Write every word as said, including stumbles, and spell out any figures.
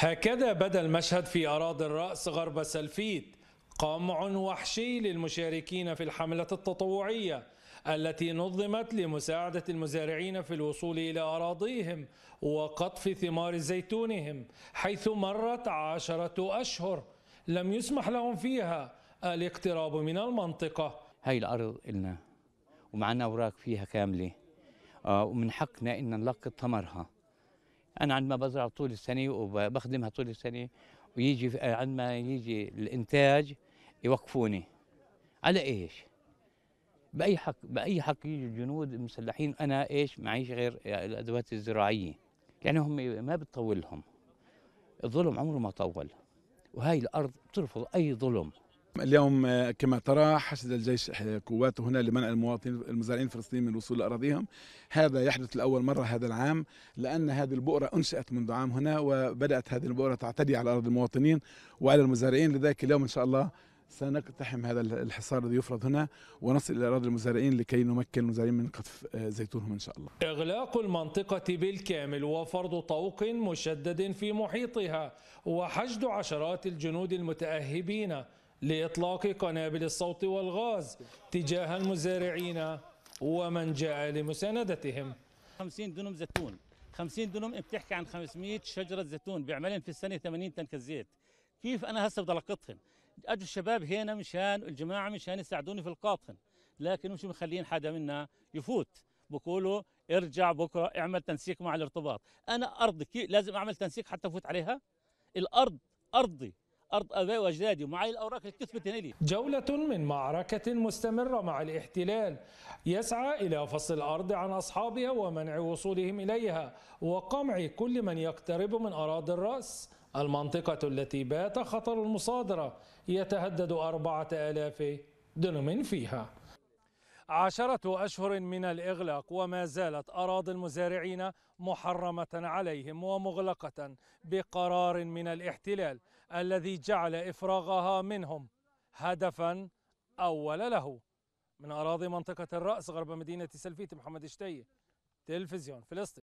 هكذا بدا المشهد في أراضي الرأس غرب سلفيت، قمع وحشي للمشاركين في الحملة التطوعية التي نظمت لمساعدة المزارعين في الوصول إلى أراضيهم وقطف ثمار زيتونهم، حيث مرت عشرة أشهر لم يسمح لهم فيها الاقتراب من المنطقة. هاي الأرض إلنا ومعنا أوراق فيها كاملة، ومن حقنا إن نلقط ثمرها. أنا عندما بزرع طول السنة وبخدمها طول السنة، ويجي عندما يجي الإنتاج يوقفوني على إيش؟ بأي حق بأي حق يجي الجنود المسلحين؟ أنا إيش معيش غير الأدوات الزراعية؟ يعني هم ما بتطولهم، الظلم عمره ما طول، وهاي الأرض بترفض أي ظلم. اليوم كما ترى حشد الجيش قواته هنا لمنع المواطنين المزارعين الفلسطينيين من الوصول لأراضيهم. هذا يحدث لأول مرة هذا العام، لأن هذه البؤرة أنشأت منذ عام هنا، وبدأت هذه البؤرة تعتدي على أرض المواطنين وعلى المزارعين. لذلك اليوم إن شاء الله سنقتحم هذا الحصار الذي يفرض هنا ونصل إلى أراضي المزارعين لكي نمكن المزارعين من قطف زيتونهم إن شاء الله. إغلاق المنطقة بالكامل وفرض طوق مشدد في محيطها وحشد عشرات الجنود المتأهبين لإطلاق قنابل الصوت والغاز تجاه المزارعين ومن جاء لمساندتهم. خمسين دونم زيتون، خمسين دونم بتحكي عن خمسمئة شجرة زيتون، بيعملن في السنة ثمانين طن كزيت. كيف أنا هسه بدي ألقطهم؟ أجوا الشباب هنا مشان الجماعة مشان يساعدوني في القاطن، لكن مش مخلين حدا منا يفوت. بقولوا ارجع بكرة اعمل تنسيق مع الارتباط. أنا أرضي لازم أعمل تنسيق حتى أفوت عليها؟ الأرض أرضي، أرض أبائي وأجدادي، ومعي الأوراق اللي كتبت هنا لي. جولة من معركة مستمرة مع الاحتلال يسعى إلى فصل الأرض عن أصحابها ومنع وصولهم إليها وقمع كل من يقترب من أراضي الرأس، المنطقة التي بات خطر المصادرة يتهدد أربعة آلاف دنم فيها. عشرة أشهر من الإغلاق وما زالت أراضي المزارعين محرمة عليهم ومغلقة بقرار من الاحتلال الذي جعل إفراغها منهم هدفا أول له. من أراضي منطقة الرأس غرب مدينة سلفيت، محمد شتية، تلفزيون فلسطين.